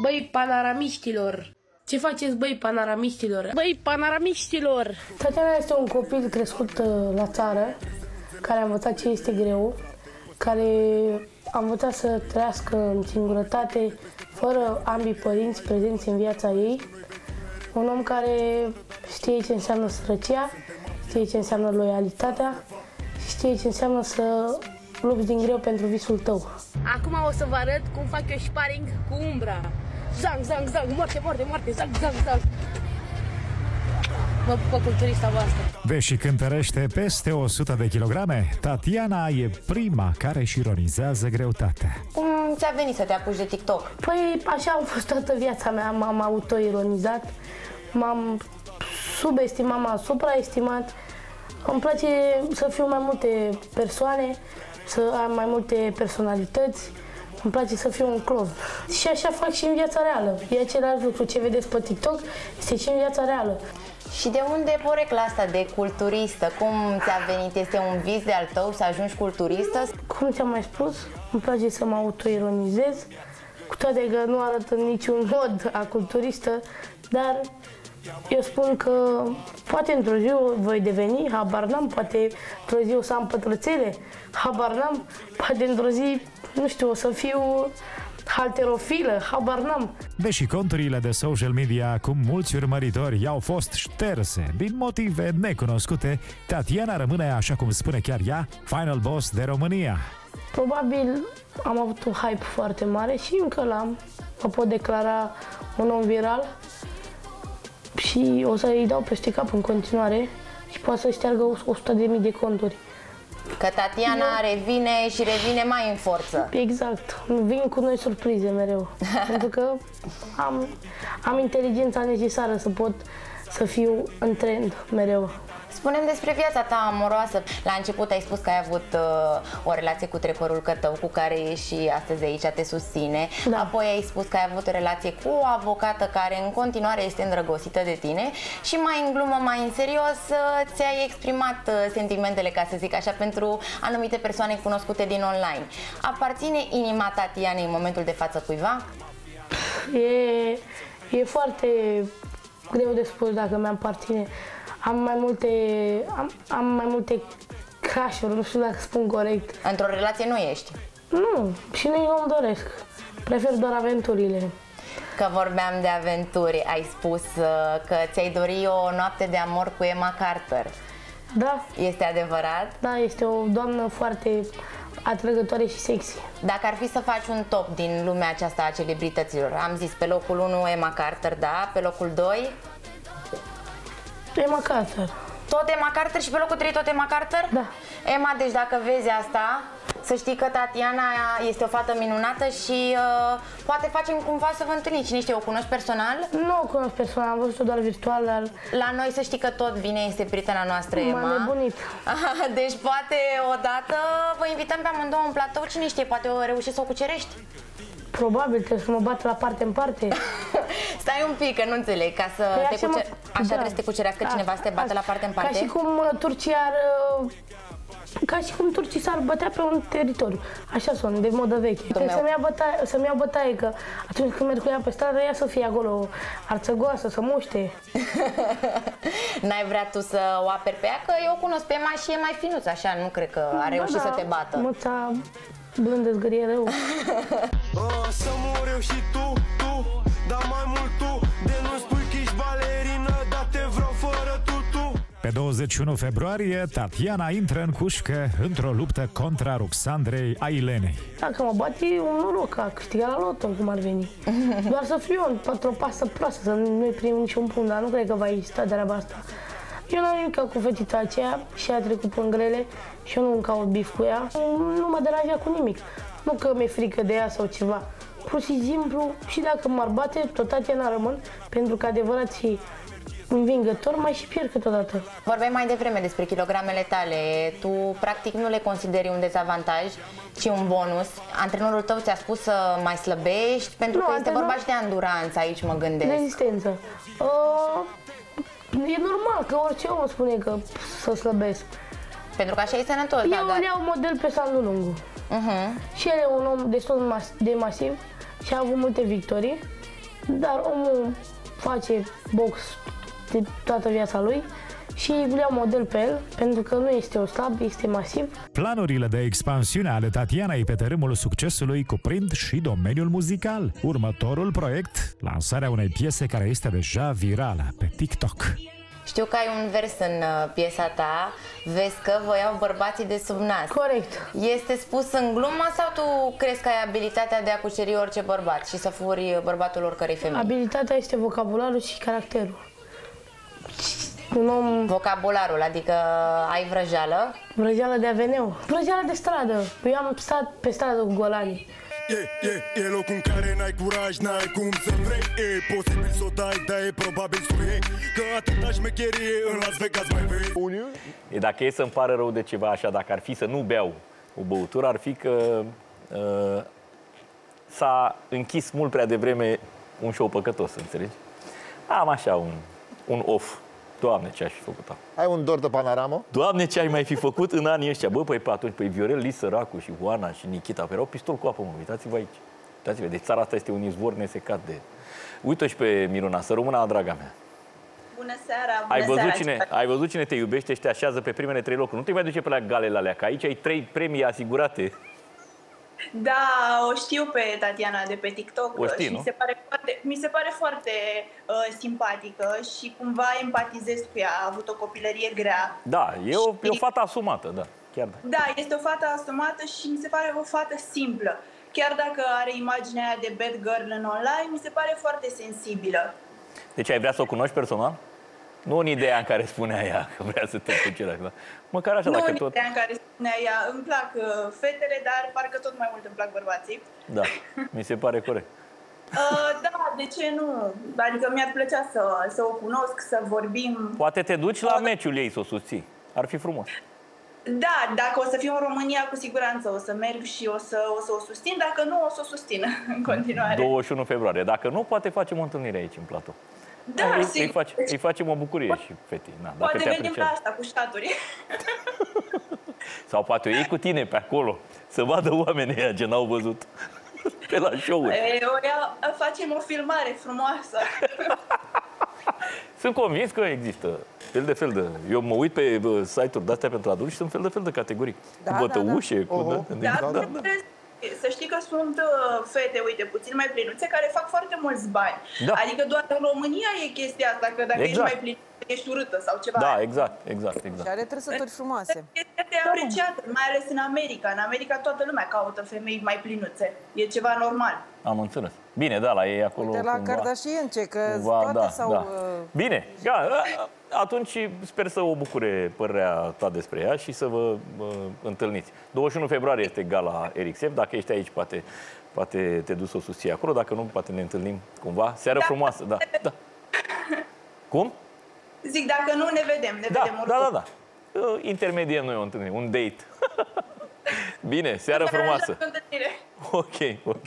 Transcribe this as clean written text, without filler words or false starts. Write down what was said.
Băi, panaramiștilor! Ce faceți, băi, panaramiștilor? Băi, panaramiștilor! Tatiana este un copil crescut la țară, care a învățat ce este greu, care a învățat să trăiască în singurătate, fără ambii părinți prezenți în viața ei. Un om care știe ce înseamnă sărăcia, știe ce înseamnă loialitatea și știe ce înseamnă să lupți din greu pentru visul tău. Acum o să vă arăt cum fac eu sparring cu umbra. Zang, zang, zang, moarte, moarte, moarte, zang, zang, zang. Mă bucur culturista voastră. Vezi și cântărește peste 100 de kilograme. Tatiana e prima care își ironizează greutatea. Cum ți-a venit să te apuci de TikTok? Păi așa am fost toată viața mea, m-am autoironizat, m-am subestimat, m-am supraestimat. Îmi place să fiu mai multe persoane, să am mai multe personalități. Îmi place să fiu un clon. Și așa fac și în viața reală. E același lucru, ce vedeți pe TikTok este și în viața reală. Și de unde porecla asta de culturistă? Cum ți-a venit? Este un vis de-al tău să ajungi culturistă? Cum ți-am mai spus, îmi place să mă autoironizez, cu toate că nu arăt în niciun mod a culturistă, dar eu spun că poate într-o zi voi deveni, habar n-am, poate într-o zi o să am pătrățele, habar n-am, poate într-o zi, nu știu, o să fiu halterofilă, habar n-am. Deși conturile de social media cu mulți urmăritori i-au fost șterse din motive necunoscute, Tatiana rămâne, așa cum spune chiar ea, final boss de România. Probabil am avut un hype foarte mare și încă l-am. Mă pot declara un om viral și o să-i dau peste cap în continuare și poate să șteargă 100.000 de conturi. Că Tatiana revine și revine mai în forță. Exact. Vin cu noi surprize mereu. Pentru că am inteligența necesară să pot să fiu în trend mereu. Spune-mi despre viața ta amoroasă. La început ai spus că ai avut o relație cu trepărulcă tău, cu care ești și astăzi aici, te susține. Da. Apoi ai spus că ai avut o relație cu o avocată care în continuare este îndrăgostită de tine și mai în glumă, mai în serios, ți-ai exprimat sentimentele, ca să zic așa, pentru anumite persoane cunoscute din online. Aparține inima Tatianei în momentul de față cuiva? E foarte greu de spus dacă mi-aparține. Am mai multe crush-uri, nu știu dacă spun corect. Într-o relație nu ești? Nu, și nu-mi doresc. Prefer doar aventurile. Că vorbeam de aventuri, ai spus că ți-ai dori o noapte de amor cu Ema Karter. Da. Este adevărat? Da, este o doamnă foarte atrăgătoare și sexy. Dacă ar fi să faci un top din lumea aceasta a celebrităților, am zis pe locul 1 Ema Karter, da, pe locul 2... Ema Karter. Tot Ema Karter și pe locul 3 tot Ema Karter? Da. Ema, deci dacă vezi asta, să știi că Tatiana este o fată minunată și poate facem cumva să vă întâlniți. Cine știe, o cunoști personal? Nu o cunosc personal, am văzut-o doar virtual, dar... La noi să știi că tot vine, este prietena noastră, Ema. M-a nebunit. Deci poate odată vă invităm pe amândouă în platou, cine știe, poate o reușești să o cucerești. Probabil, trebuie să mă bat la parte în parte. Stai un pic, că nu înțeleg, ca să păi te așa trebuie să te cucerească cineva, să te bată la parte în parte? Ca și cum Turcia ar... Ca și cum turcii s-ar bătea pe un teritoriu. Așa sunt, de modă veche. Trebuie să-mi iau bătaie, că atunci când merg cu ea pe stradă, ea să fie acolo arțăgoasă, să muște. N-ai vrea tu să o aperi pe ea? Că eu cunosc pe Ema și e mai finuț, așa, nu cred că a reușit să te bată. Muța blândă zgârie rău. Să mor eu și tu, dar mai mult tu, de nu spui că ești balerină, dar te vreau fără tutu. Pe 21 februarie, Tatiana intră în cușcă într-o luptă contra Roxandrei Ailenei. Dacă mă bate, e un noroc, a câștigat la loto, cum ar veni. Doar să fiu eu, într-o pasă proastă, să nu-i prim niciun punct, dar nu cred că va exista treaba asta. Eu n-am nimic cu fetița aceea și a trecut prin grele și eu nu-mi caut bif cu ea. Nu mă deranja cu nimic, nu că mi-e frică de ea sau ceva. Pur și simplu, și dacă m-ar bate, tot Tatiana rămân, pentru că adevărat și învingător mai și pierd câteodată. Vorbeai mai devreme despre kilogramele tale. Tu practic nu le consideri un dezavantaj, ci un bonus. Antrenorul tău ți-a spus să mai slăbești, pentru că este vorba și de anduranță aici, mă gândesc. Rezistență. E normal că orice om spune că să slăbesc. Pentru că așa e sănătos. Eu îl iau model pe Sandu Lungu. Și el e un om destul de masiv și a avut multe victorii Dar omul face box de toată viața lui și îi vrea model pe el, pentru că nu este o slab, este masiv. Planurile de expansiune ale Tatianei pe tărâmul succesului cuprind și domeniul muzical. Următorul proiect, lansarea unei piese care este deja virală pe TikTok. Știu că ai un vers în piesa ta, vezi că vă iau bărbații de sub nas. Corect. Este spus în glumă sau tu crezi că ai abilitatea de a cuceri orice bărbat și să furi bărbatul oricărei femei? Abilitatea este vocabularul și caracterul. Un om... Vocabularul, adică ai vrăjeală? Vrăjeală de aveneu, vrăjeală de stradă. Eu am stat pe stradă cu Gogolani. E locul în care n-ai curaj, n-ai cum să vrei. E posibil să o dai, dar e probabil să vrei. Că atâta șmecherie în Las Vegas mai vrei. Dacă e să-mi pară rău de ceva așa, dacă ar fi să nu beau o băutură, ar fi că s-a închis mult prea devreme un show păcătos, înțelegi? Am așa un off. Doamne, ce-aș fi făcut? Ai un dor de panoramă? Doamne, ce-ai mai fi făcut în anii ăștia? Bă, păi atunci, păi Viorel, Lissăracu și Ioana și Nikita, erau pistol cu apă, mă, uitați-vă aici. Uitați-vă, deci țara asta este un izvor nesecat de... Uită și pe Miruna, să rămână, draga mea. Bună seara, bună ai văzut cine te iubește și te așează pe primele 3 locuri. Nu te mai duce pe la galele alea, că aici ai 3 premii asigurate. Da, o știu pe Tatiana de pe TikTok. O știi, și mi se pare foarte simpatică și cumva empatizez cu ea. A avut o copilărie grea. Da, e o fată asumată, da. Chiar da. Da, este o fată asumată și mi se pare o fată simplă. Chiar dacă are imaginea aia de bad girl în online, mi se pare foarte sensibilă. Deci ai vrea să o cunoști personal? Nu în ideea în care spunea ea că vrea să te cucerească, da. Măcar așa, nu dacă tot... Nu în ideea în care spunea ea, îmi plac fetele, dar parcă tot mai mult îmi plac bărbații. Da, mi se pare corect. Da, de ce nu? Adică mi-ar plăcea să o cunosc, să vorbim... Poate te duci la meciul ei să o susții. Ar fi frumos. Da, dacă o să fiu în România, cu siguranță o să merg și o să o susțin. Dacă nu, o să o susțin în continuare. 21 februarie. Dacă nu, poate facem o întâlnire aici, în platou. Da, îi facem o bucurie și fetii. Na, poate venim la asta cu șaturi. Sau poate o iei cu tine pe acolo, să vadă oamenii ăia ce n-au văzut pe la show-uri. Facem o filmare frumoasă. Sunt convins că există fel de fel de... Eu mă uit pe site-uri de-astea pentru adulți și sunt fel de fel de categorii. Da, cu bătăușe, da, da. Cu... Da. Să știi că sunt fete, uite, puțin mai plinuțe, care fac foarte mulți bani. Da. Adică doar în România e chestia asta, că dacă ești mai plinuță, ești urâtă sau ceva. Da, exact. Și are trăsături frumoase. Este apreciată, mai ales în America. În America toată lumea caută femei mai plinuțe. E ceva normal. Am înțeles. Bine, da, la ei acolo... De la Kardashian, ce, că toate sau... Bine, atunci sper să o bucure părerea ta despre ea și să vă întâlniți. 21 februarie este gala Ericsev. Dacă ești aici, poate te duci să o susții acolo. Dacă nu, poate ne întâlnim cumva. Seară frumoasă, da. Cum? Zic, dacă nu, ne vedem oricum. Da. Intermediem noi o întâlnire, un date. Bine, seară frumoasă. Ok.